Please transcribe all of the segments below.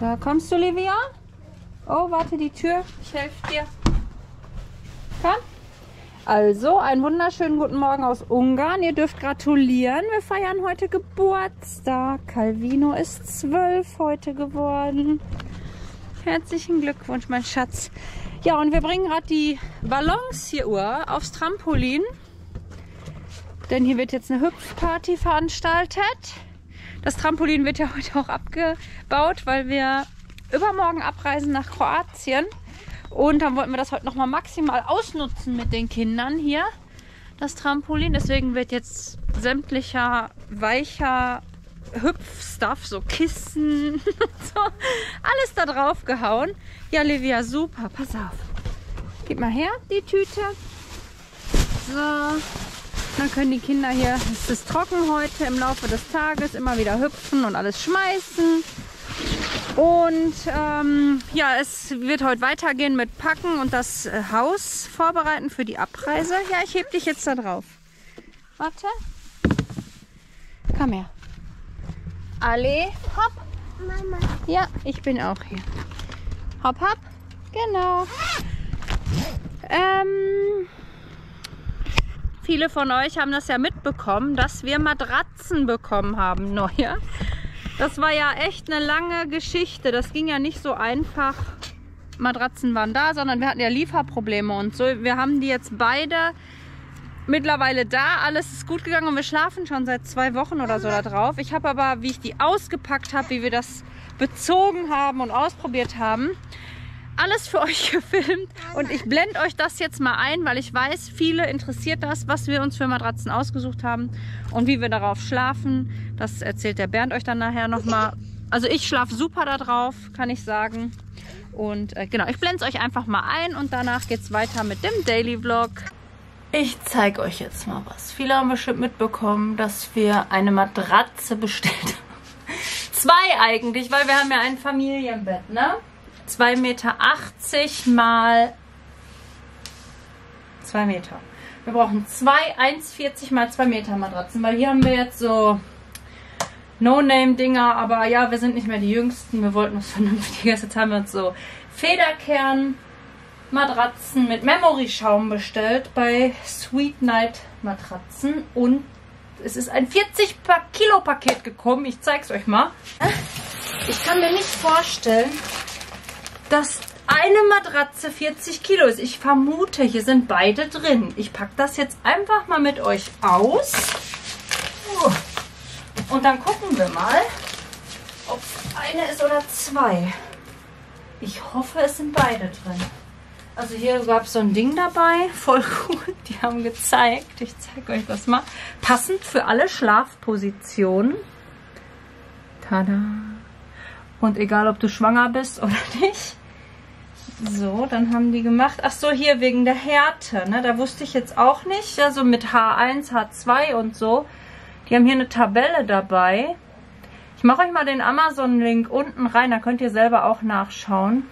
Da kommst du, Livia? Oh, warte, die Tür. Ich helfe dir. Komm. Also, einen wunderschönen guten Morgen aus Ungarn. Ihr dürft gratulieren. Wir feiern heute Geburtstag. Calvino ist 12 heute geworden. Herzlichen Glückwunsch, mein Schatz. Ja, und wir bringen gerade die Ballons hier aufs Trampolin. Denn hier wird jetzt eine Hüpfparty veranstaltet. Das Trampolin wird ja heute auch abgebaut, weil wir übermorgen abreisen nach Kroatien. Und dann wollten wir das heute nochmal maximal ausnutzen mit den Kindern hier, das Trampolin. Deswegen wird jetzt sämtlicher weicher Hüpfstuff, so Kissen und so, alles da drauf gehauen. Ja, Livia, super, pass auf. Gib mal her, die Tüte. So, dann können die Kinder hier, es ist trocken heute, im Laufe des Tages immer wieder hüpfen und alles schmeißen. Und ja, es wird heute weitergehen mit Packen und das Haus vorbereiten für die Abreise. Ja, ich heb dich jetzt da drauf. Warte. Komm her. Ali, hopp. Mama. Ja, ich bin auch hier. Hopp, hopp. Genau. Viele von euch haben das ja mitbekommen, dass wir Matratzen bekommen haben, neue. Das war ja echt eine lange Geschichte. Das ging ja nicht so einfach. Matratzen waren da, sondern wir hatten ja Lieferprobleme und so. Wir haben die jetzt beide mittlerweile da. Alles ist gut gegangen und wir schlafen schon seit 2 Wochen oder so da drauf. Ich habe aber, wie ich die ausgepackt habe, wie wir das bezogen haben und ausprobiert haben, alles für euch gefilmt. Und ich blende euch das jetzt mal ein, weil ich weiß, viele interessiert das, was wir uns für Matratzen ausgesucht haben und wie wir darauf schlafen. Das erzählt der Bernd euch dann nachher nochmal. Also ich schlafe super da drauf, kann ich sagen. Und genau, ich blende es euch einfach mal ein und danach geht es weiter mit dem Daily Vlog. Ich zeige euch jetzt mal was. Viele haben bestimmt mitbekommen, dass wir eine Matratze bestellt haben. 2 eigentlich, weil wir haben ja ein Familienbett, ne? 2,80 Meter mal 2 Meter. Wir brauchen 1,40 mal 2 Meter Matratzen, weil hier haben wir jetzt so No-Name-Dinger, aber ja, wir sind nicht mehr die Jüngsten, wir wollten was Vernünftiges. Jetzt haben wir uns so Federkern-Matratzen mit Memory-Schaum bestellt bei Sweet Night Matratzen und es ist ein 40-Kilo-Paket gekommen. Ich zeig's euch mal. Ich kann mir nicht vorstellen, dass eine Matratze 40 Kilo ist. Ich vermute, hier sind beide drin. Ich packe das jetzt einfach mal mit euch aus. Und dann gucken wir mal, ob es eine ist oder 2. Ich hoffe, es sind beide drin. Also hier gab es so ein Ding dabei. Voll cool. Die haben gezeigt. Ich zeige euch das mal. Passend für alle Schlafpositionen. Tada. Und egal, ob du schwanger bist oder nicht. So, dann haben die gemacht. Ach so, hier wegen der Härte. Ne? Da wusste ich jetzt auch nicht. Also mit H1, H2 und so. Die haben hier eine Tabelle dabei. Ich mache euch mal den Amazon-Link unten rein. Da könnt ihr selber auch nachschauen.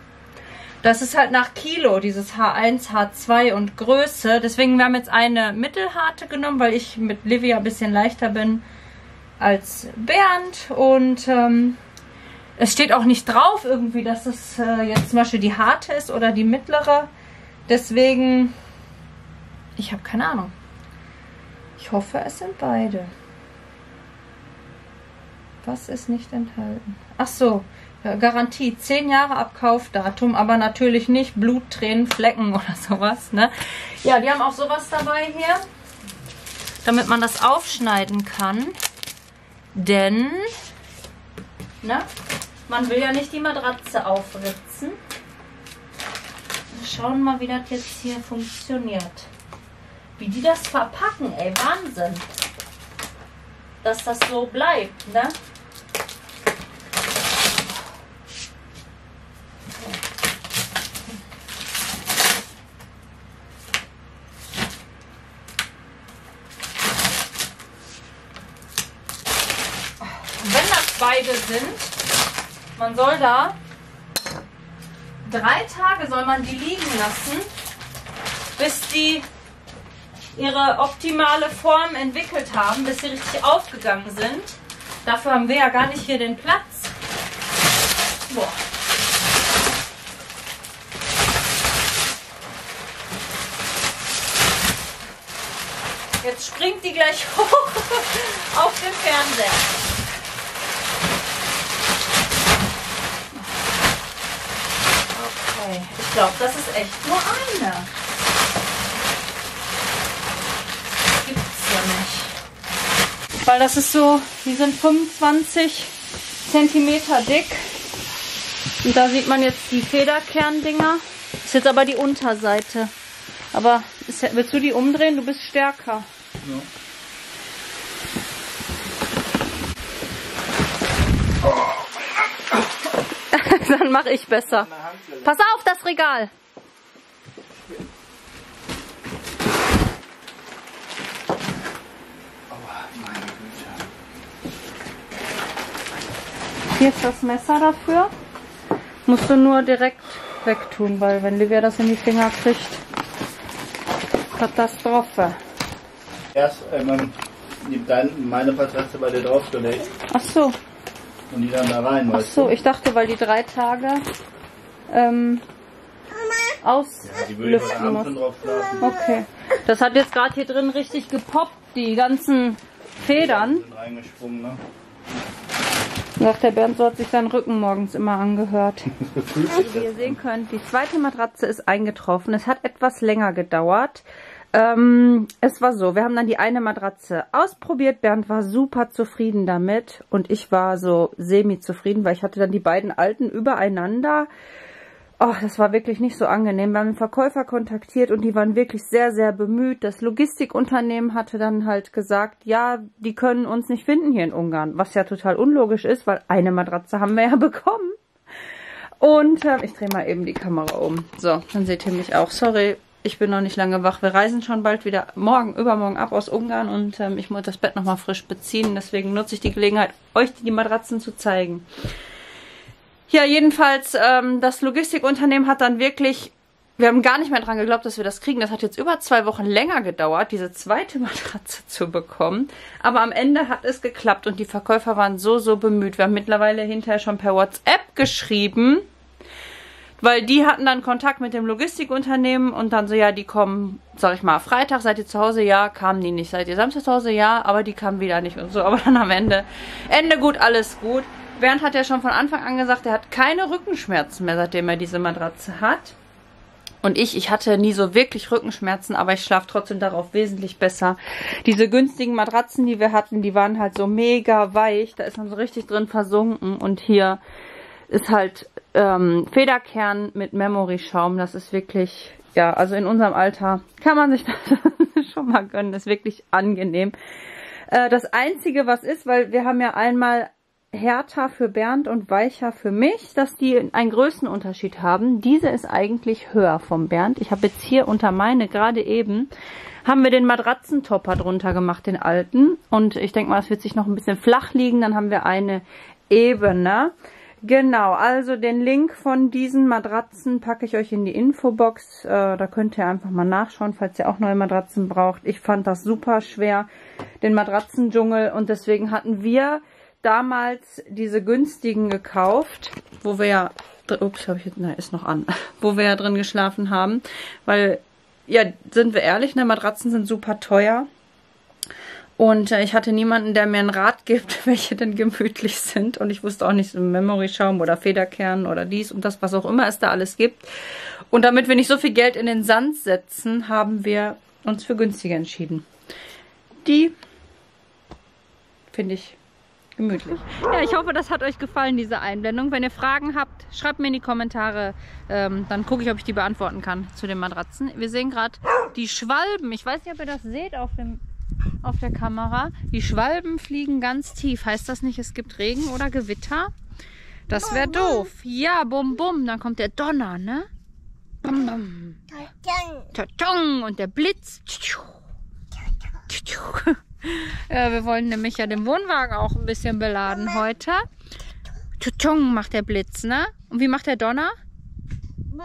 Das ist halt nach Kilo, dieses H1, H2 und Größe. Deswegen, wir haben jetzt eine mittelharte genommen, weil ich mit Livia ein bisschen leichter bin als Bernd. Und es steht auch nicht drauf irgendwie, dass es jetzt zum Beispiel die harte ist oder die mittlere. Deswegen, ich habe keine Ahnung. Ich hoffe, es sind beide. Was ist nicht enthalten? Ach so, ja, Garantie. 10 Jahre Abkaufdatum, aber natürlich nicht Blut, Tränen, Flecken oder sowas. Ne? Ja, die haben auch sowas dabei hier, damit man das aufschneiden kann. Denn, ne? Man will ja nicht die Matratze aufritzen. Wir schauen mal, wie das jetzt hier funktioniert. Wie die das verpacken, ey, Wahnsinn. Dass das so bleibt, ne? Wenn das beide sind, man soll da 3 Tage soll man die liegen lassen, bis die ihre optimale Form entwickelt haben, bis sie richtig aufgegangen sind. Dafür haben wir ja gar nicht hier den Platz. Boah. Jetzt springt die gleich hoch auf den Fernseher. Ich glaube, das ist echt nur eine. Gibt es ja nicht. Weil das ist so, die sind 25 cm dick. Und da sieht man jetzt die Federkerndinger. Ist jetzt aber die Unterseite. Aber ist, willst du die umdrehen? Du bist stärker. Ja. Dann mache ich besser. Pass auf, das Regal. Hier ist das Messer dafür. Musst du nur direkt wegtun, weil wenn Livia das in die Finger kriegt, Katastrophe. Erst einmal meine Patratze bei dir draufgelegt. Ach so. Und die dann da rein, weißt du? Ach so, ich dachte, weil die 3 Tage auslüften muss. Okay. Das hat jetzt gerade hier drin richtig gepoppt, die ganzen Federn. Die sind reingesprungen, ne? Sagt der Bernd, so hat sich sein Rücken morgens immer angehört. Wie ihr sehen könnt, die 2. Matratze ist eingetroffen. Es hat etwas länger gedauert. Es war so, wir haben dann die eine Matratze ausprobiert. Bernd war super zufrieden damit und ich war so semi-zufrieden, weil ich hatte dann die beiden alten übereinander. Oh, das war wirklich nicht so angenehm. Wir haben den Verkäufer kontaktiert und die waren wirklich sehr, sehr bemüht. Das Logistikunternehmen hatte dann halt gesagt, ja, die können uns nicht finden hier in Ungarn. Was ja total unlogisch ist, weil eine Matratze haben wir ja bekommen. Und ich drehe mal eben die Kamera um. So, dann seht ihr mich auch. Sorry. Ich bin noch nicht lange wach. Wir reisen schon bald wieder übermorgen ab aus Ungarn und ich muss das Bett nochmal frisch beziehen. Deswegen nutze ich die Gelegenheit, euch die Matratzen zu zeigen. Ja, jedenfalls, das Logistikunternehmen hat dann wirklich, wir haben gar nicht mehr dran geglaubt, dass wir das kriegen. Das hat jetzt über 2 Wochen länger gedauert, diese 2. Matratze zu bekommen. Aber am Ende hat es geklappt und die Verkäufer waren so, so bemüht. Wir haben mittlerweile hinterher schon per WhatsApp geschrieben, weil die hatten dann Kontakt mit dem Logistikunternehmen und dann so, ja, die kommen, sag ich mal, Freitag, seid ihr zu Hause? Ja, kamen die nicht. Seid ihr Samstag zu Hause? Ja, aber die kamen wieder nicht und so. Aber dann am Ende gut, alles gut. Bernd hat ja schon von Anfang an gesagt, er hat keine Rückenschmerzen mehr, seitdem er diese Matratze hat. Und ich hatte nie so wirklich Rückenschmerzen, aber ich schlafe trotzdem darauf wesentlich besser. Diese günstigen Matratzen, die wir hatten, die waren halt so mega weich. Da ist man so richtig drin versunken und hier ist halt Federkern mit Memory-Schaum. Das ist wirklich, ja, also in unserem Alter kann man sich das schon mal gönnen. Ist wirklich angenehm. Das Einzige, was ist, weil wir haben ja einmal härter für Bernd und weicher für mich, dass die einen Größenunterschied haben. Diese ist eigentlich höher vom Bernd. Ich habe jetzt hier unter meine, gerade eben, haben wir den Matratzentopper drunter gemacht, den alten. Und ich denke mal, es wird sich noch ein bisschen flach liegen. Dann haben wir eine Ebene. Genau, also den Link von diesen Matratzen packe ich euch in die Infobox. Da könnt ihr einfach mal nachschauen, falls ihr auch neue Matratzen braucht. Ich fand das super schwer, den Matratzendschungel. Und deswegen hatten wir damals diese günstigen gekauft, wo wir ja... Ups, habe ich jetzt... Na, ist noch an. Wo wir ja drin geschlafen haben. Weil, ja, sind wir ehrlich, ne, Matratzen sind super teuer. Und ich hatte niemanden, der mir einen Rat gibt, welche denn gemütlich sind. Und ich wusste auch nicht, so Memory-Schaum oder Federkern oder dies und das, was auch immer es da alles gibt. Und damit wir nicht so viel Geld in den Sand setzen, haben wir uns für günstiger entschieden. Die finde ich gemütlich. Ja, ich hoffe, das hat euch gefallen, diese Einblendung. Wenn ihr Fragen habt, schreibt mir in die Kommentare. Dann gucke ich, ob ich die beantworten kann zu den Matratzen. Wir sehen gerade die Schwalben. Ich weiß nicht, ob ihr das seht auf dem... auf der Kamera. Die Schwalben fliegen ganz tief. Heißt das nicht, es gibt Regen oder Gewitter? Das wäre doof. Ja, bum bum. Dann kommt der Donner, ne? Bum, bum. Totong. Und der Blitz. Wir wollen nämlich ja den Wohnwagen auch ein bisschen beladen heute. Totong macht der Blitz, ne? Und wie macht der Donner? Bum,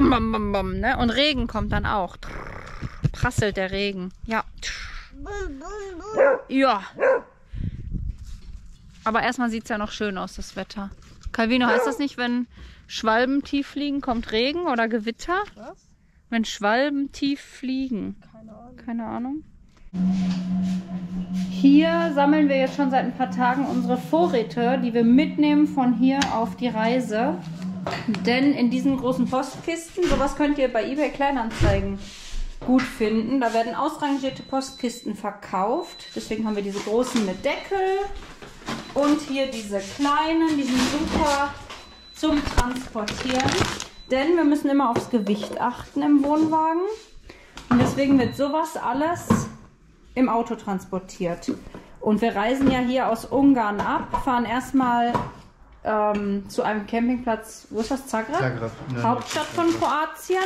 bum, bum, bum, ne? Und Regen kommt dann auch. Prasselt der Regen. Ja. Ja. Aber erstmal sieht es ja noch schön aus, das Wetter. Calvino, heißt das nicht, wenn Schwalben tief fliegen, kommt Regen oder Gewitter? Was? Wenn Schwalben tief fliegen. Keine Ahnung. Keine Ahnung. Hier sammeln wir jetzt schon seit ein paar Tagen unsere Vorräte, die wir mitnehmen von hier auf die Reise. Denn in diesen großen Postkisten, sowas könnt ihr bei eBay Kleinanzeigen gut finden. Da werden ausrangierte Postkisten verkauft. Deswegen haben wir diese großen mit Deckel und hier diese kleinen, die sind super zum Transportieren. Denn wir müssen immer aufs Gewicht achten im Wohnwagen. Und deswegen wird sowas alles im Auto transportiert. Und wir reisen ja hier aus Ungarn ab, fahren erstmal zu einem Campingplatz, wo ist das? Zagreb? Zagreb. Ja, Hauptstadt von Kroatien.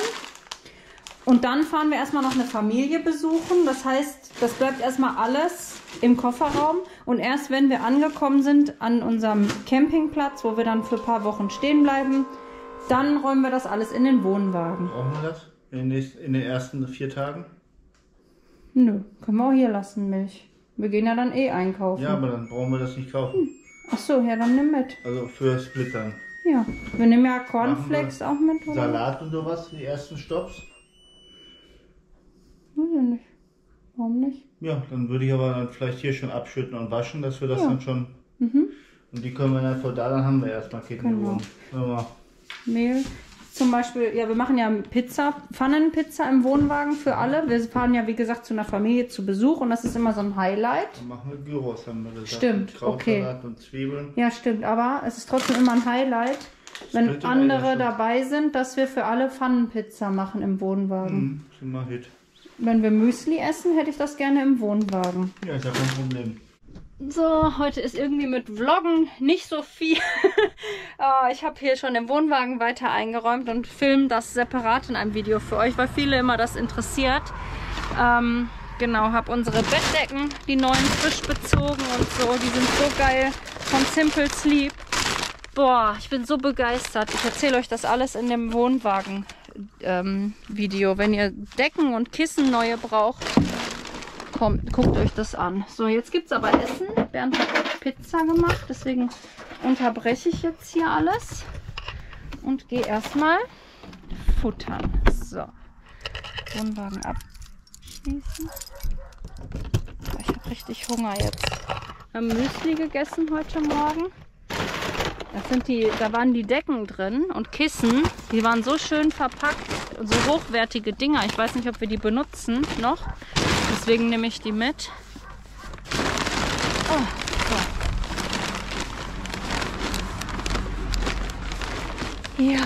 Und dann fahren wir erstmal noch eine Familie besuchen. Das heißt, das bleibt erstmal alles im Kofferraum. Und erst wenn wir angekommen sind an unserem Campingplatz, wo wir dann für ein paar Wochen stehen bleiben, dann räumen wir das alles in den Wohnwagen. Brauchen wir das in den ersten 4 Tagen? Nö, können wir auch hier lassen, Milch. Wir gehen ja dann eh einkaufen. Ja, aber dann brauchen wir das nicht kaufen. Hm. Ach so, ja, dann nimm mit. Also für Splittern. Ja, wir nehmen ja Cornflakes auch mit. Oder? Salat und sowas, die ersten Stops. Weiß ich nicht. Warum nicht? Ja, dann würde ich aber dann vielleicht hier schon abschütten und waschen, dass wir das dann schon... Mhm. Und die können wir dann vor da, dann haben wir erstmal Kittenwurm. Genau. Mehl. Zum Beispiel, ja, wir machen ja Pizza, Pfannenpizza im Wohnwagen für alle. Wir fahren ja, wie gesagt, zu einer Familie zu Besuch und das ist immer so ein Highlight. Dann machen wir Gyros, haben wir gesagt. Stimmt, Krautsalat und Zwiebeln. Ja, stimmt, aber es ist trotzdem immer ein Highlight, wenn andere dabei sind, dass wir für alle Pfannenpizza machen im Wohnwagen. Mhm, immer Hit. Wenn wir Müsli essen, hätte ich das gerne im Wohnwagen. Ja, ist ja kein Problem. So, heute ist irgendwie mit Vloggen nicht so viel. Ich habe hier schon im Wohnwagen weiter eingeräumt und filme das separat in einem Video für euch, weil viele immer das interessiert. Genau, habe unsere Bettdecken, die neuen, frisch bezogen und so. Die sind so geil von Simple Sleep. Boah, ich bin so begeistert. Ich erzähle euch das alles in dem Wohnwagen-Video. Wenn ihr Decken und Kissen neue braucht, guckt euch das an. So, jetzt gibt es aber Essen. Bernd hat Pizza gemacht, deswegen unterbreche ich jetzt hier alles und gehe erstmal futtern. So, Wohnwagen abschließen. Ich habe richtig Hunger jetzt. Wir haben Müsli gegessen heute Morgen. Da waren die Decken drin und Kissen. Die waren so schön verpackt und so hochwertige Dinger. Ich weiß nicht, ob wir die benutzen noch. Deswegen nehme ich die mit. Oh, so. Ja.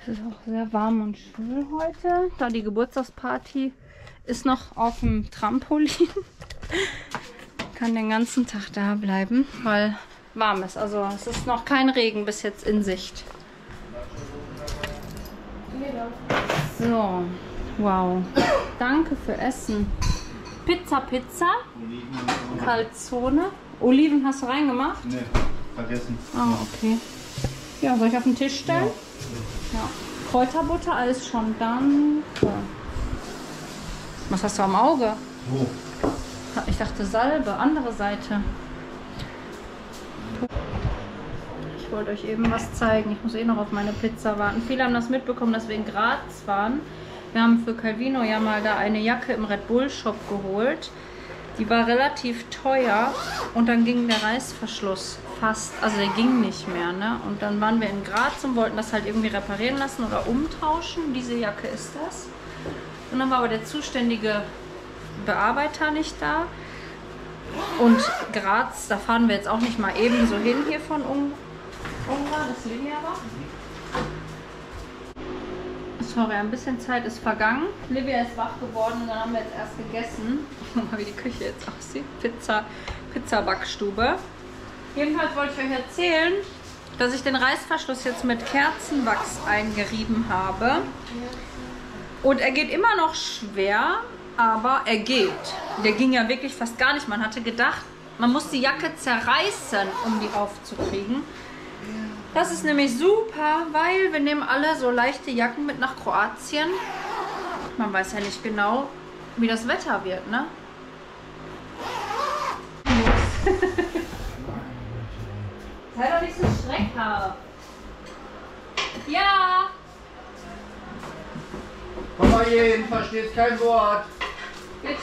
Es ist auch sehr warm und schön heute, da die Geburtstagsparty ist noch auf dem Trampolin. Kann den ganzen Tag da bleiben, weil warm ist. Also es ist noch kein Regen bis jetzt in Sicht. So, wow. Danke für Essen. Pizza, Pizza. Calzone. Oliven hast du reingemacht? Nee, vergessen. Ah, okay. Ja, soll ich auf den Tisch stellen? Ja. Ja. Kräuterbutter, alles schon. Danke. Was hast du am Auge? Wo? Oh. Ich dachte Salbe, andere Seite. Ich wollte euch eben was zeigen. Ich muss eh noch auf meine Pizza warten. Viele haben das mitbekommen, dass wir in Graz waren. Wir haben für Calvino ja mal da eine Jacke im Red Bull Shop geholt. Die war relativ teuer und dann ging der Reißverschluss fast, also der ging nicht mehr, ne? Und dann waren wir in Graz und wollten das halt irgendwie reparieren lassen oder umtauschen. Diese Jacke ist das. Und dann war aber der zuständige Bearbeiter nicht da. Und Graz, da fahren wir jetzt auch nicht mal eben so hin hier von Ungarn. Das Livia war. Sorry, ein bisschen Zeit ist vergangen. Livia ist wach geworden und dann haben wir jetzt erst gegessen. Guck mal, wie die Küche jetzt aussieht. Pizza-Backstube. Jedenfalls wollte ich euch erzählen, dass ich den Reißverschluss jetzt mit Kerzenwachs eingerieben habe. Und er geht immer noch schwer, aber er geht. Der ging ja wirklich fast gar nicht. Man hatte gedacht, man muss die Jacke zerreißen, um die aufzukriegen. Das ist nämlich super, weil wir nehmen alle so leichte Jacken mit nach Kroatien. Man weiß ja nicht genau, wie das Wetter wird, ne? Sei doch nicht so schreckhaft. Ja! Komm mal hier hin, verstehst kein Wort. Bitte?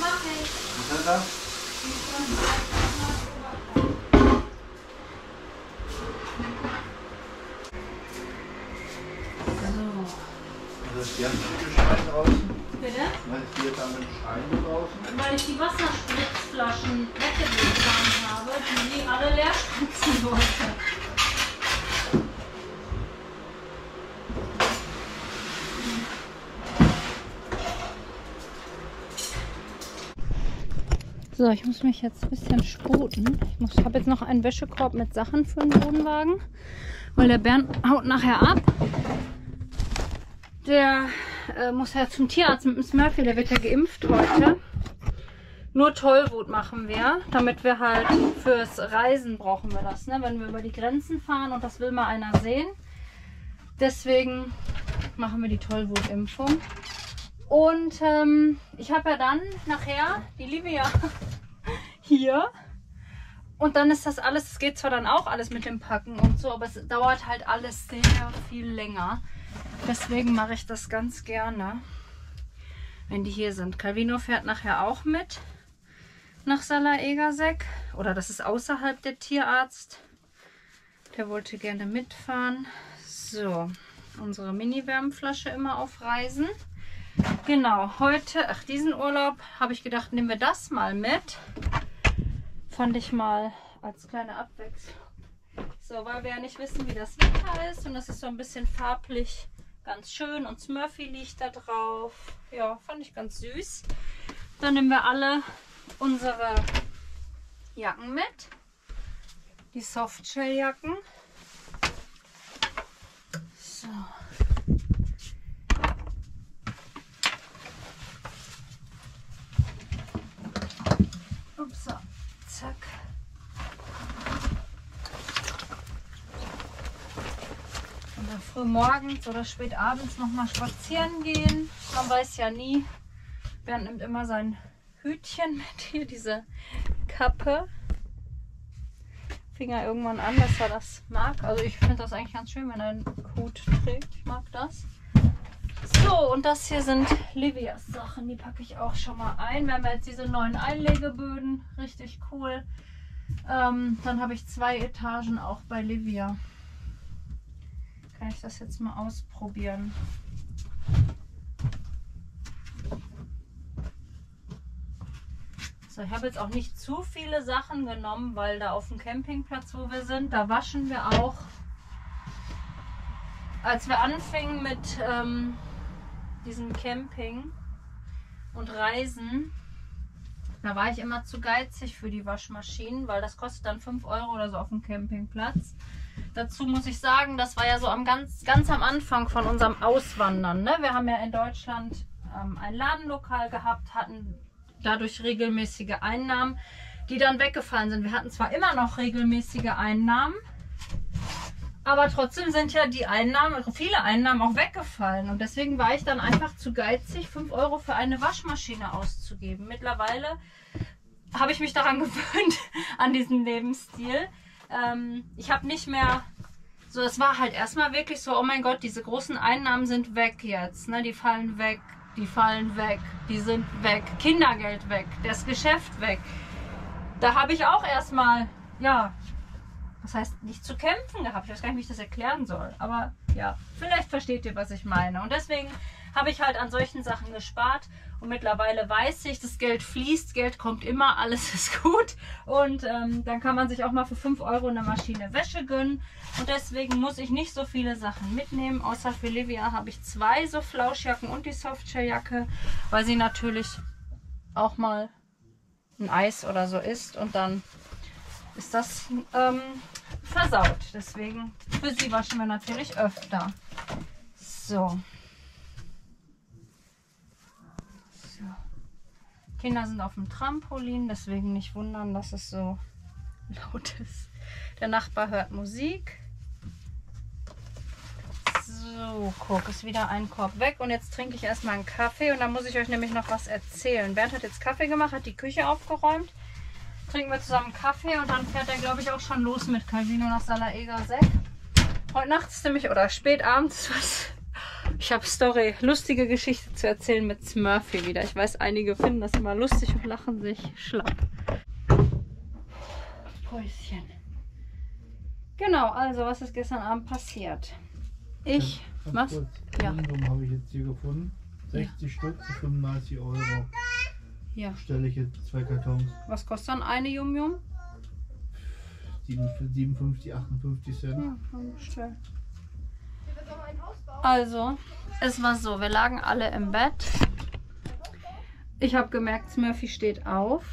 Mach ich. Was ist das? So. Also die haben einen Schrein draußen. Bitte? Weil die jetzt haben einen Schrein draußen. Weil ich die Wasserspritzflaschen weggetan habe, die alle leer spritzen wollte. So, ich muss mich jetzt ein bisschen sputen. Ich habe jetzt noch einen Wäschekorb mit Sachen für den Wohnwagen, weil der Bernd haut nachher ab. Der muss ja zum Tierarzt mit dem Smurfy, der wird ja geimpft heute. Nur Tollwut machen wir, damit wir halt fürs Reisen brauchen wir das, ne? Wenn wir über die Grenzen fahren und das will mal einer sehen. Deswegen machen wir die Tollwutimpfung. Und ich habe ja dann nachher die Livia hier und dann ist das alles, es geht zwar dann auch alles mit dem Packen und so, aber es dauert halt alles sehr viel länger. Deswegen mache ich das ganz gerne, wenn die hier sind. Calvino fährt nachher auch mit nach Salaj Egersek oder das ist außerhalb der Tierarzt. Der wollte gerne mitfahren. So, unsere Mini-Wärmflasche immer auf Reisen. Genau, heute, ach diesen Urlaub, habe ich gedacht, nehmen wir das mal mit. Fand ich mal als kleine Abwechslung. So, weil wir ja nicht wissen, wie das Wetter ist und das ist so ein bisschen farblich ganz schön und Smurfy liegt da drauf. Ja, fand ich ganz süß. Dann nehmen wir alle unsere Jacken mit. Die Softshell-Jacken. So. So, zack. Oder früh morgens oder spät abends nochmal spazieren gehen. Man weiß ja nie. Bernd nimmt immer sein Hütchen mit, hier diese Kappe. Fing er irgendwann an, dass er das mag. Also ich finde das eigentlich ganz schön, wenn er einen Hut trägt. Ich mag das. So, und das hier sind Livias Sachen, die packe ich auch schon mal ein. Wir haben jetzt diese neuen Einlegeböden, richtig cool. Dann habe ich 2 Etagen auch bei Livia. Kann ich das jetzt mal ausprobieren. So, ich habe jetzt auch nicht zu viele Sachen genommen, weil da auf dem Campingplatz, wo wir sind, da waschen wir auch. Als wir anfingen mit diesem Camping und Reisen, da war ich immer zu geizig für die Waschmaschinen, weil das kostet dann 5 € oder so auf dem Campingplatz. Dazu muss ich sagen, das war ja so ganz am Anfang von unserem Auswandern, ne? Wir haben ja in Deutschland ein Ladenlokal gehabt, hatten dadurch regelmäßige Einnahmen, die dann weggefallen sind. Wir hatten zwar immer noch regelmäßige Einnahmen, aber trotzdem sind ja die Einnahmen, viele Einnahmen auch weggefallen. Und deswegen war ich dann einfach zu geizig, 5 € für eine Waschmaschine auszugeben. Mittlerweile habe ich mich daran gewöhnt, an diesen Lebensstil. Ich habe nicht mehr, so es war halt erstmal wirklich so, oh mein Gott, diese großen Einnahmen sind weg jetzt. Ne? Die fallen weg, die fallen weg, die sind weg. Kindergeld weg, das Geschäft weg. Da habe ich auch erstmal, ja... Das heißt, nicht zu kämpfen gehabt. Ich weiß gar nicht, wie ich das erklären soll. Aber ja, vielleicht versteht ihr, was ich meine. Und deswegen habe ich halt an solchen Sachen gespart. Und mittlerweile weiß ich, das Geld fließt, Geld kommt immer, alles ist gut. Und dann kann man sich auch mal für 5 € eine Maschine Wäsche gönnen. Und deswegen muss ich nicht so viele Sachen mitnehmen. Außer für Livia habe ich 2 so Flauschjacken und die Softshelljacke, weil sie natürlich auch mal ein Eis oder so isst und dann... ist das versaut. Deswegen für sie waschen wir natürlich öfter. So, Kinder sind auf dem Trampolin, deswegen nicht wundern, dass es so laut ist. Der Nachbar hört Musik. So, guck, ist wieder ein Korb weg und jetzt trinke ich erstmal einen Kaffee und dann muss ich euch nämlich noch was erzählen. Bernd hat jetzt Kaffee gemacht, hat die Küche aufgeräumt. Trinken wir zusammen Kaffee und dann fährt er, glaube ich, auch schon los mit Calvino nach Salaj Egersek. Heute nachts nämlich oder spät abends, ich habe lustige Geschichte zu erzählen mit Smurfy wieder. Ich weiß, einige finden das immer lustig und lachen sich schlapp. Päuschen. Genau, also was ist gestern Abend passiert? Ich mach's. Ja. Habe ich jetzt hier gefunden. 60 ja. Stück zu 35 Euro. Ja. Stelle ich jetzt 2 Kartons. Was kostet dann eine Yum-Yum? 57, 58 Cent. Ja, also, es war so, wir lagen alle im Bett. Ich habe gemerkt, Smurfy steht auf.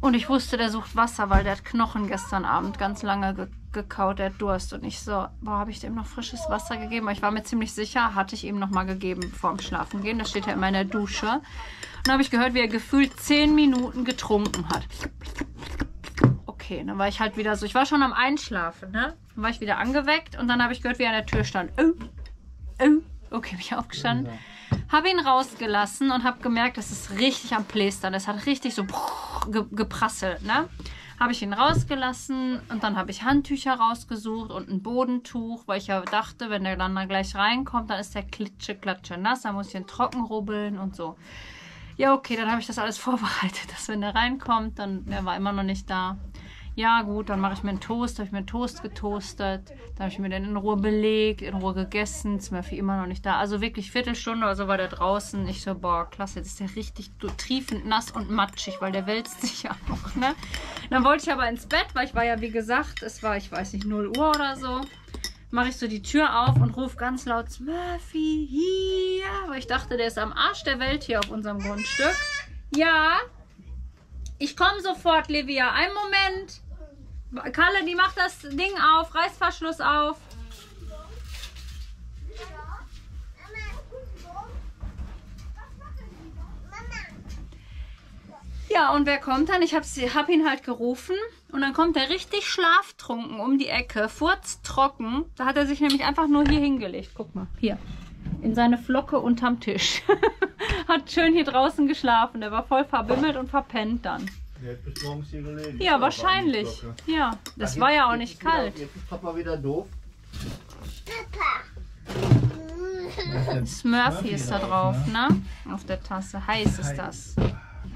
Und ich wusste, der sucht Wasser, weil der hat Knochen gestern Abend ganz lange gekaut, der hat Durst. Und ich so, boah, habe ich dem noch frisches Wasser gegeben? Aber ich war mir ziemlich sicher, hatte ich ihm noch mal gegeben vorm Schlafengehen. Da steht er immer in der Dusche. Und dann habe ich gehört, wie er gefühlt 10 Minuten getrunken hat. Okay, dann war ich halt wieder so, ich war schon am Einschlafen, ne? Dann war ich wieder angeweckt und dann habe ich gehört, wie er an der Tür stand. Okay, bin ich aufgestanden. Habe ihn rausgelassen und habe gemerkt, das ist richtig am Plästern. Das hat richtig so geprasselt, ne? Habe ich ihn rausgelassen und dann habe ich Handtücher rausgesucht und ein Bodentuch, weil ich ja dachte, wenn der dann gleich reinkommt, dann ist der klitscheklatsche nass, dann muss ich ihn trocken rubbeln und so. Ja, okay, dann habe ich das alles vorbereitet, dass wenn der reinkommt, dann, der war immer noch nicht da. Ja gut, dann mache ich mir einen Toast, habe ich mir einen Toast getoastet, dann habe ich mir den in Ruhe belegt, in Ruhe gegessen, Smurfy immer noch nicht da. Also wirklich Viertelstunde oder so war der draußen. Ich so, boah, klasse, jetzt ist der richtig triefend nass und matschig, weil der wälzt sich ja auch, ne? Dann wollte ich aber ins Bett, weil ich war ja, wie gesagt, es war, ich weiß nicht, 0 Uhr oder so. Mache ich so die Tür auf und rufe ganz laut, Smurfy, hier, weil ich dachte, der ist am Arsch der Welt hier auf unserem Grundstück. Ja, ich komme sofort, Livia, einen Moment. Kalle, die macht das Ding auf, Reißverschluss auf. Ja, und wer kommt dann? Ich hab ihn halt gerufen und dann kommt er richtig schlaftrunken um die Ecke, furztrocken. Da hat er sich nämlich einfach nur hier hingelegt. Guck mal, hier, in seine Flocke unterm Tisch. Hat schön hier draußen geschlafen. Der war voll verbimmelt und verpennt dann. Der hat bis morgens hier gelegen. Ja, wahrscheinlich. Ja, das war ja auch nicht kalt. Jetzt ist Papa wieder doof. Papa! Smurfy ist da drauf, ne? Auf der Tasse. Heiß ist das.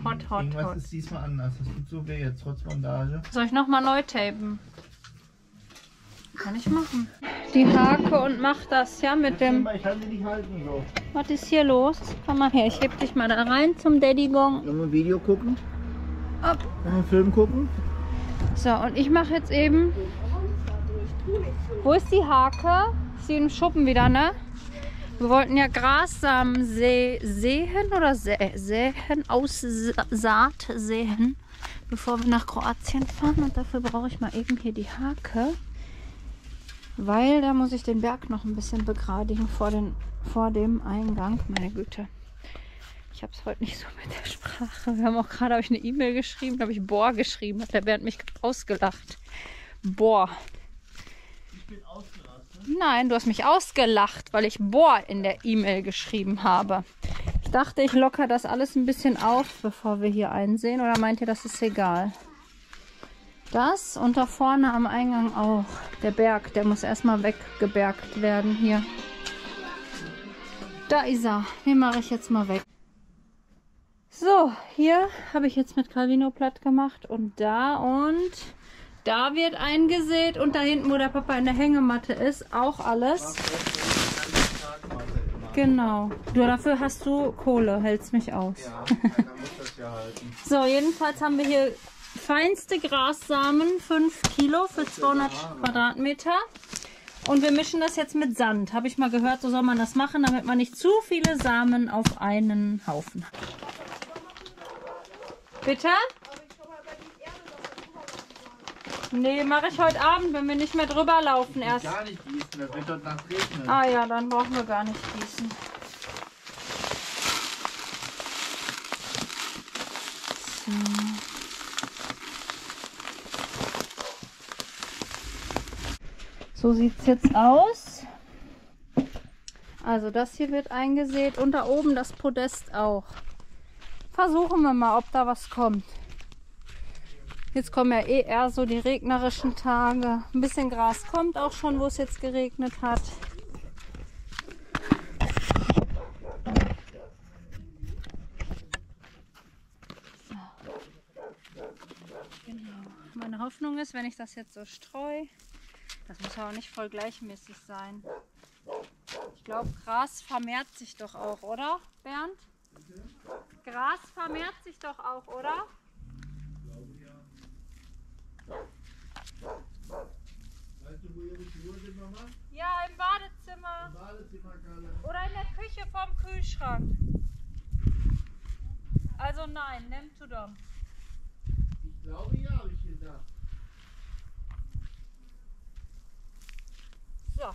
Hot, hot, irgendwas hot. Ist diesmal anders. Das tut so weh jetzt, trotz Bandage. Soll ich nochmal neu tapen? Kann ich machen. Die Hake und mach das, ja, mit dem... Ich kann sie nicht halten, so. Was ist hier los? Komm mal her, ich heb dich mal da rein zum Daddy-Gong. Sollen wir ein Video gucken? Ob. Sollen wir einen Film gucken? So, und ich mache jetzt eben... Wo ist die Hake? Ist sie im Schuppen wieder, ne? Wir wollten ja Grassamen sehen oder Aussaat sehen, bevor wir nach Kroatien fahren. Und dafür brauche ich mal eben hier die Hake, weil da muss ich den Berg noch ein bisschen begradigen vor dem Eingang. Meine Güte, ich habe es heute nicht so mit der Sprache. Wir haben auch gerade, habe ich eine E-Mail geschrieben, da habe ich Boah geschrieben, hat der Bernd mich ausgelacht. Boah. Ich bin ausgelacht. Nein, du hast mich ausgelacht, weil ich Boah in der E-Mail geschrieben habe. Ich dachte, ich lockere das alles ein bisschen auf, bevor wir hier einsehen. Oder meint ihr, das ist egal? Das und da vorne am Eingang auch. Der Berg, der muss erstmal weggebergt werden hier. Da ist er. Den mache ich jetzt mal weg. So, hier habe ich jetzt mit Calvino platt gemacht. Und da und... Da wird eingesät und da hinten, wo der Papa in der Hängematte ist, auch alles. Genau. Du, dafür hast du Kohle, hältst mich aus. Ja, keiner muss das ja halten. So, jedenfalls haben wir hier feinste Grassamen, 5 Kilo für 200 Quadratmeter. Und wir mischen das jetzt mit Sand. Habe ich mal gehört, so soll man das machen, damit man nicht zu viele Samen auf einen Haufen hat. Bitte? Nee, mache ich heute Abend, wenn wir nicht mehr drüber laufen erst. Gar nicht gießen, das wird dort nachts regnen. Ah ja, dann brauchen wir gar nicht gießen. So sieht es jetzt aus. Also das hier wird eingesät und da oben das Podest auch. Versuchen wir mal, ob da was kommt. Jetzt kommen ja eher so die regnerischen Tage. Ein bisschen Gras kommt auch schon, wo es jetzt geregnet hat. So. Genau. Meine Hoffnung ist, wenn ich das jetzt so streue, das muss ja auch nicht voll gleichmäßig sein. Ich glaube, Gras vermehrt sich doch auch, oder, Bernd? Gras vermehrt sich doch auch, oder? Ich glaube ja. Weißt du, wo ihre Schuhe sind, Mama? Ja, im Badezimmer. Im Badezimmer, Carla. Oder in der Küche vom Kühlschrank. Also nein, nimm zu dumm. Ich glaube ja, habe ich gesagt. So,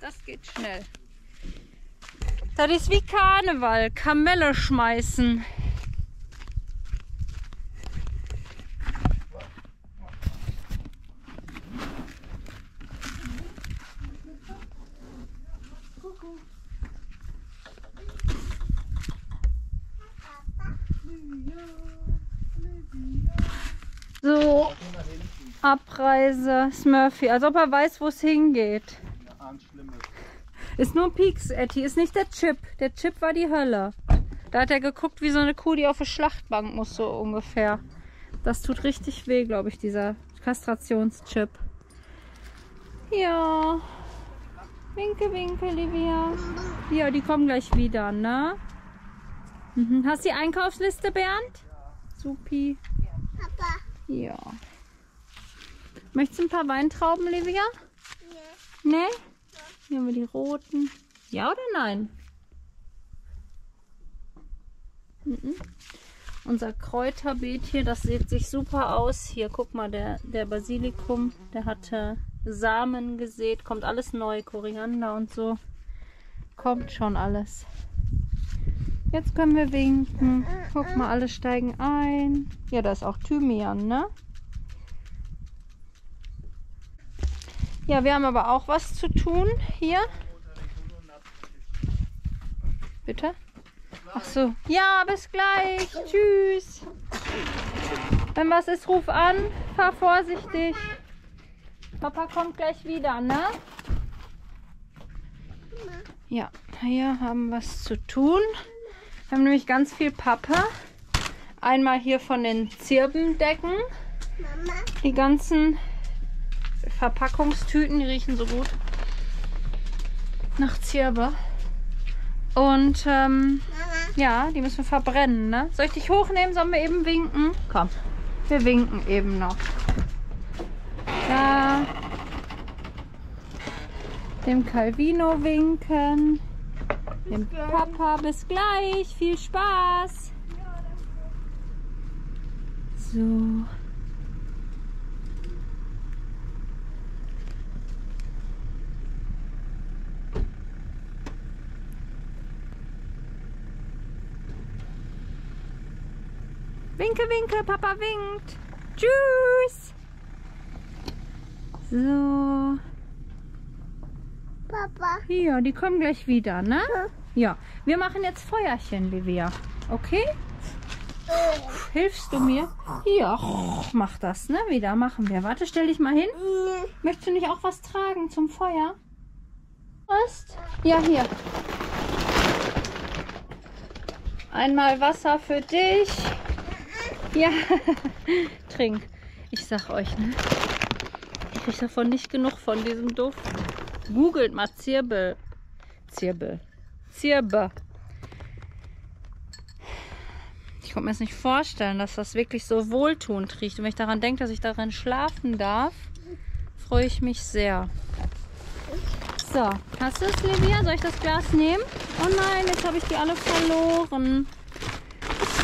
das geht schnell. Das ist wie Karneval, Kamelle schmeißen. So, Abreise, Smurfy, als ob er weiß, wo es hingeht. Ist nur ein Pieks, Etty, ist nicht der Chip. Der Chip war die Hölle. Da hat er geguckt wie so eine Kuh, die auf eine Schlachtbank muss, so ungefähr. Das tut richtig weh, glaube ich, dieser Kastrationschip. Ja. Winke, winke, Livia. Ja, die kommen gleich wieder, ne? Mhm. Hast du die Einkaufsliste, Bernd? Supi. Papa. Ja. Möchtest du ein paar Weintrauben, Livia? Nee. Nee? Hier haben wir die roten. Ja oder nein? Mhm. Unser Kräuterbeet hier, das sieht sich super aus. Hier, guck mal, der Basilikum, der hatte Samen gesät. Kommt alles neu, Koriander und so. Kommt schon alles. Jetzt können wir winken. Guck mal, alle steigen ein. Ja, da ist auch Thymian, ne? Ja, wir haben aber auch was zu tun hier. Bitte? Ach so. Ja, bis gleich. Tschüss. Wenn was ist, ruf an. Fahr vorsichtig. Papa kommt gleich wieder, ne? Ja, hier haben wir was zu tun. Wir haben nämlich ganz viel Pappe. Einmal hier von den Zirbendecken. Die ganzen Verpackungstüten, die riechen so gut nach Zirbel. Und ja, die müssen wir verbrennen, ne? Soll ich dich hochnehmen? Sollen wir eben winken? Komm, wir winken eben noch. Da. Dem Calvino winken. Dem Papa, bis gleich. Viel Spaß. So. Winke, winke, Papa winkt. Tschüss. So. Papa. Ja, die kommen gleich wieder, ne? Ja. Wir machen jetzt Feuerchen, Livia. Okay? Hilfst du mir? Ja, mach das, ne? Wieder machen wir. Warte, stell dich mal hin. Möchtest du nicht auch was tragen zum Feuer? Prost. Ja, hier. Einmal Wasser für dich. Ja, trink. Ich sag euch, ne? Ich krieg davon nicht genug von diesem Duft. Googelt mal Zirbel. Zirbel. Ich konnte mir das nicht vorstellen, dass das wirklich so wohltuend riecht. Und wenn ich daran denke, dass ich darin schlafen darf, freue ich mich sehr. So, hast du es, Livia? Soll ich das Glas nehmen? Oh nein, jetzt habe ich die alle verloren.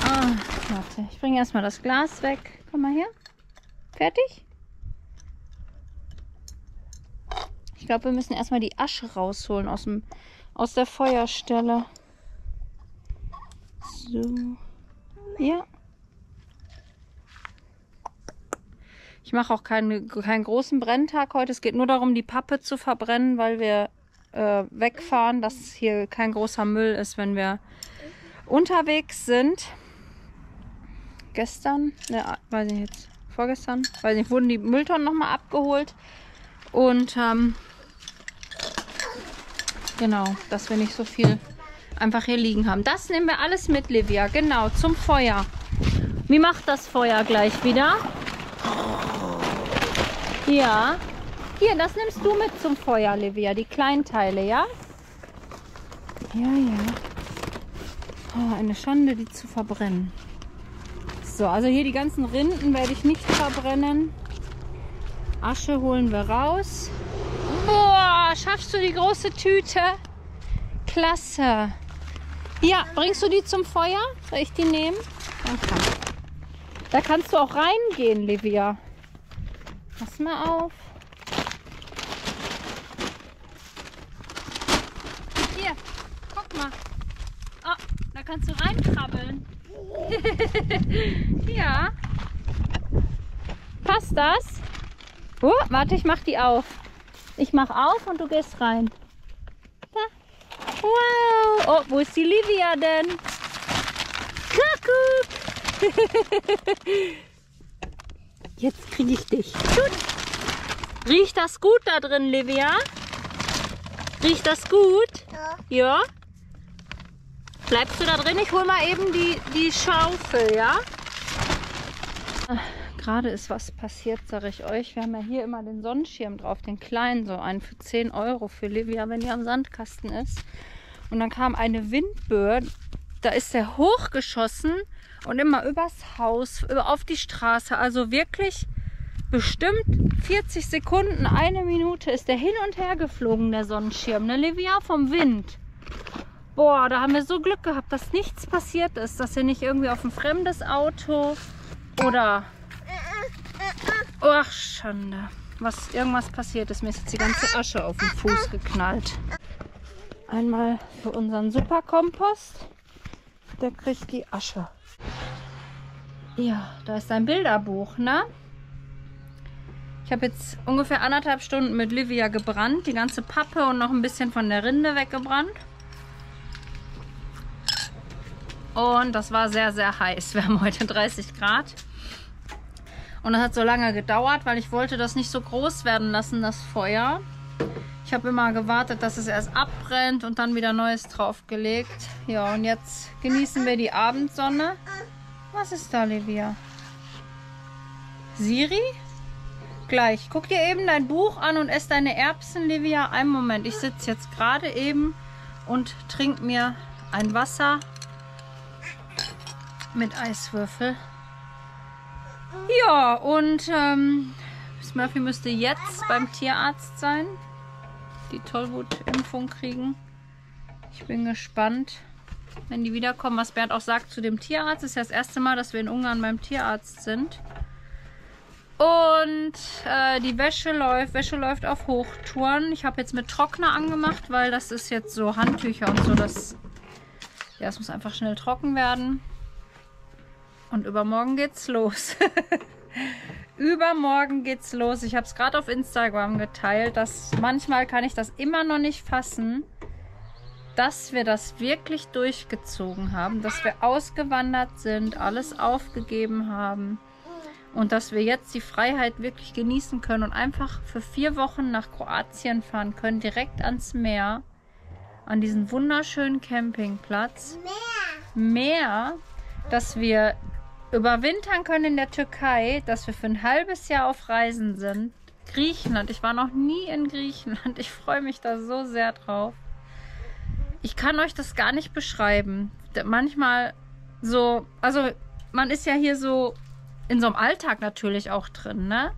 Ah, warte, ich bringe erstmal das Glas weg. Komm mal her. Fertig? Ich glaube, wir müssen erstmal die Asche rausholen aus der Feuerstelle. So. Ja. Ich mache auch keinen großen Brenntag heute. Es geht nur darum, die Pappe zu verbrennen, weil wir wegfahren, dass hier kein großer Müll ist, wenn wir unterwegs sind. Gestern, ne, weiß ich jetzt, vorgestern, weiß ich, wurden die Mülltonnen nochmal abgeholt. Und genau, dass wir nicht so viel einfach hier liegen haben. Das nehmen wir alles mit, Livia, genau, zum Feuer. Wie macht das Feuer gleich wieder? Ja. Hier, das nimmst du mit zum Feuer, Livia. Die kleinen Teile, ja? Ja, ja. Oh, eine Schande, die zu verbrennen. So, also hier die ganzen Rinden werde ich nicht verbrennen. Asche holen wir raus. Boah, schaffst du die große Tüte? Klasse. Ja, bringst du die zum Feuer? Soll ich die nehmen? Okay. Da kannst du auch reingehen, Livia. Pass mal auf. Hier, guck mal. Oh, da kannst du reinkrabbeln. Ja. Passt das? Oh, warte, ich mach die auf. Ich mach auf und du gehst rein. Da. Wow. Oh, wo ist die Livia denn? Kuckuck. Jetzt kriege ich dich. Gut. Riecht das gut da drin, Livia? Riecht das gut? Ja. Ja? Bleibst du da drin? Ich hole mal eben die Schaufel, ja? Gerade ist was passiert, sage ich euch. Wir haben ja hier immer den Sonnenschirm drauf, den kleinen, so einen für 10 Euro für Livia, wenn die am Sandkasten ist. Und dann kam eine Windböe, da ist der hochgeschossen und immer übers Haus, auf die Straße. Also wirklich bestimmt 40 Sekunden, eine Minute ist der hin und her geflogen, der Sonnenschirm, ne, Livia, vom Wind. Boah, da haben wir so Glück gehabt, dass nichts passiert ist, dass er nicht irgendwie auf ein fremdes Auto oder... Ach, Schande. Irgendwas passiert ist. Mir ist jetzt die ganze Asche auf den Fuß geknallt. Einmal für unseren Superkompost. Der kriegt die Asche. Ja, da ist ein Bilderbuch, ne? Ich habe jetzt ungefähr 1,5 Stunden mit Livia gebrannt. Die ganze Pappe und noch ein bisschen von der Rinde weggebrannt. Und das war sehr, sehr heiß. Wir haben heute 30 Grad. Und das hat so lange gedauert, weil ich wollte das nicht so groß werden lassen, das Feuer. Ich habe immer gewartet, dass es erst abbrennt und dann wieder Neues draufgelegt. Ja, und jetzt genießen wir die Abendsonne. Was ist da, Livia? Siri? Gleich. Guck dir eben dein Buch an und ess deine Erbsen, Livia. Einen Moment, ich sitze jetzt gerade eben und trinke mir ein Wasser mit Eiswürfel. Ja, und Smurfy müsste jetzt beim Tierarzt sein, die Tollwutimpfung kriegen. Ich bin gespannt, wenn die wiederkommen, was Bernd auch sagt zu dem Tierarzt. Das ist ja das erste Mal, dass wir in Ungarn beim Tierarzt sind. Und die Wäsche läuft auf Hochtouren. Ich habe jetzt mit Trockner angemacht, weil das ist jetzt so Handtücher und so. Ja, es muss einfach schnell trocken werden. Und übermorgen geht's los. Übermorgen geht's los. Ich habe es gerade auf Instagram geteilt. Manchmal kann ich das immer noch nicht fassen, dass wir das wirklich durchgezogen haben, dass wir ausgewandert sind, alles aufgegeben haben und dass wir jetzt die Freiheit wirklich genießen können und einfach für 4 Wochen nach Kroatien fahren können, direkt ans Meer, an diesen wunderschönen Campingplatz. Meer, dass wir überwintern können in der Türkei, dass wir für ein halbes Jahr auf Reisen sind. Griechenland, ich war noch nie in Griechenland. Ich freue mich da so sehr drauf. Ich kann euch das gar nicht beschreiben. Manchmal so, also man ist ja hier so in so einem Alltag natürlich auch drin, ne?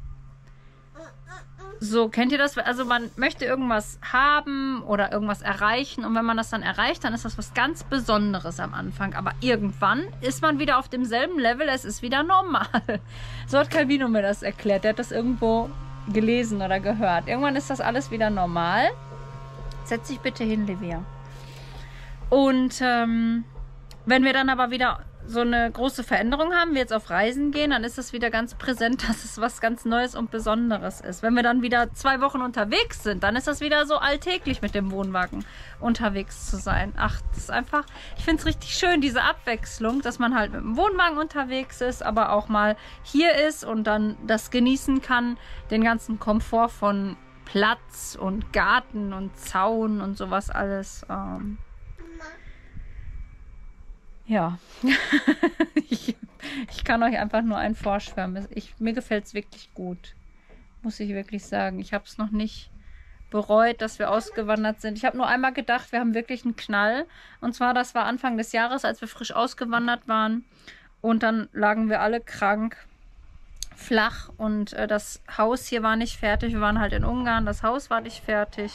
So, kennt ihr das? Also man möchte irgendwas haben oder irgendwas erreichen und wenn man das dann erreicht, dann ist das was ganz Besonderes am Anfang. Aber irgendwann ist man wieder auf demselben Level, es ist wieder normal. So hat Calvino mir das erklärt, der hat das irgendwo gelesen oder gehört. Irgendwann ist das alles wieder normal. Setz dich bitte hin, Livia. Und wenn wir dann aber wieder so eine große Veränderung haben, wir jetzt auf Reisen gehen, dann ist es wieder ganz präsent, dass es was ganz Neues und Besonderes ist. Wenn wir dann wieder 2 Wochen unterwegs sind, dann ist das wieder so alltäglich, mit dem Wohnwagen unterwegs zu sein. Ach, das ist einfach, ich finde es richtig schön, diese Abwechslung, dass man halt mit dem Wohnwagen unterwegs ist, aber auch mal hier ist und dann das genießen kann, den ganzen Komfort von Platz und Garten und Zaun und sowas alles. Ja, ich kann euch einfach nur einen vorschwärmen. Mir gefällt es wirklich gut, muss ich wirklich sagen. Ich habe es noch nicht bereut, dass wir ausgewandert sind. Ich habe nur einmal gedacht, wir haben wirklich einen Knall. Und zwar, das war Anfang des Jahres, als wir frisch ausgewandert waren. Und dann lagen wir alle krank, flach. Und das Haus hier war nicht fertig. Wir waren halt in Ungarn, das Haus war nicht fertig.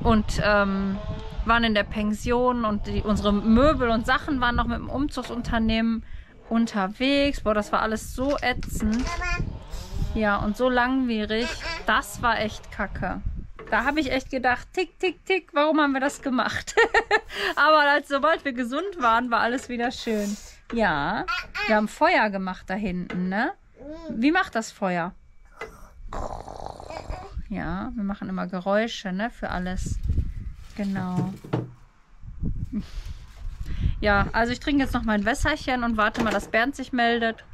Und waren in der Pension und unsere Möbel und Sachen waren noch mit dem Umzugsunternehmen unterwegs. Boah, das war alles so ätzend. Ja, und so langwierig. Das war echt kacke. Da habe ich echt gedacht, tick, tick, tick, warum haben wir das gemacht? Aber als, sobald wir gesund waren, war alles wieder schön. Ja, wir haben Feuer gemacht da hinten, ne? Wie macht das Feuer? Ja, wir machen immer Geräusche, ne, für alles. Genau. Ja, also ich trinke jetzt noch mein Wässerchen und warte mal, dass Bernd sich meldet.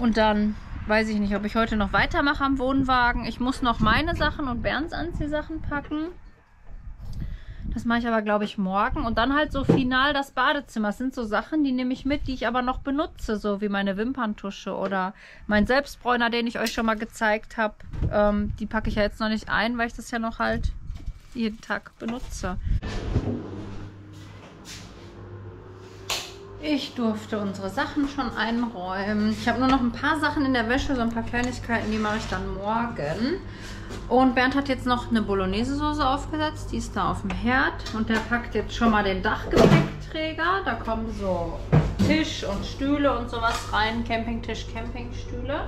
Und dann weiß ich nicht, ob ich heute noch weitermache am Wohnwagen. Ich muss noch meine Sachen und Bernds Anziehsachen packen. Das mache ich aber, glaube ich, morgen. Und dann halt so final das Badezimmer. Das sind so Sachen, die nehme ich mit, die ich aber noch benutze. So wie meine Wimperntusche oder mein Selbstbräuner, den ich euch schon mal gezeigt habe. Die packe ich ja jetzt noch nicht ein, weil ich das ja noch halt jeden Tag benutze. Ich durfte unsere Sachen schon einräumen. Ich habe nur noch ein paar Sachen in der Wäsche, so ein paar Kleinigkeiten, die mache ich dann morgen. Und Bernd hat jetzt noch eine Bolognese-Soße aufgesetzt, die ist da auf dem Herd. Und der packt jetzt schon mal den Dachgepäckträger. Da kommen so Tisch und Stühle und sowas rein, Campingtisch, Campingstühle.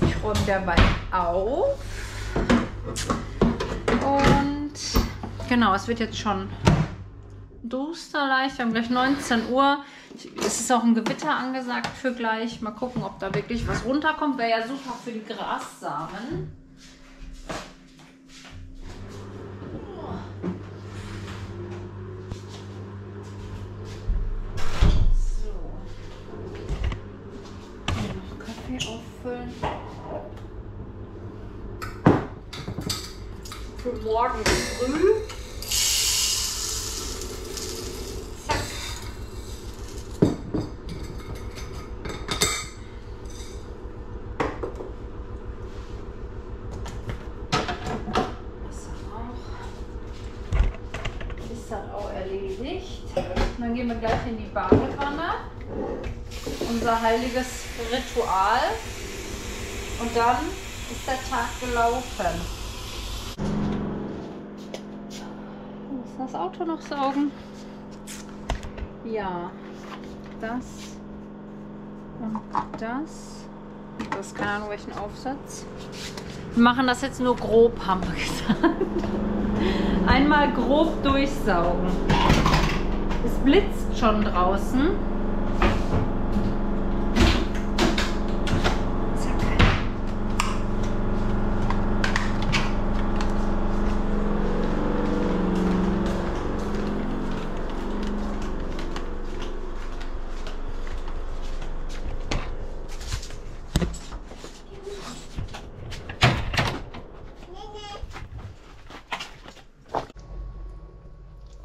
Ich räume dabei auf. Und genau, es wird jetzt schon dusterleicht. Wir haben gleich 19 Uhr. Es ist auch ein Gewitter angesagt für gleich. Mal gucken, ob da wirklich was runterkommt. Wäre ja super für die Grassamen. So. Noch Kaffee auffüllen. Für morgen früh. Gleich in die Badewanne, unser heiliges Ritual, und dann ist der Tag gelaufen. Ich muss das Auto noch saugen. Ja, das und das. Das ist keine Ahnung, welchen Aufsatz. Wir machen das jetzt nur grob, haben wir gesagt. Einmal grob durchsaugen. Es blitzt schon draußen.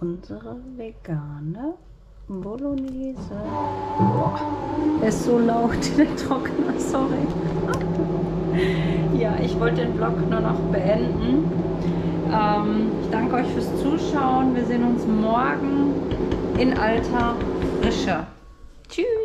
Unsere vegane Bolognese. Boah, ist so laut, der Trockner, sorry. Ja, ich wollte den Vlog nur noch beenden. Ich danke euch fürs Zuschauen. Wir sehen uns morgen in alter Frische. Tschüss.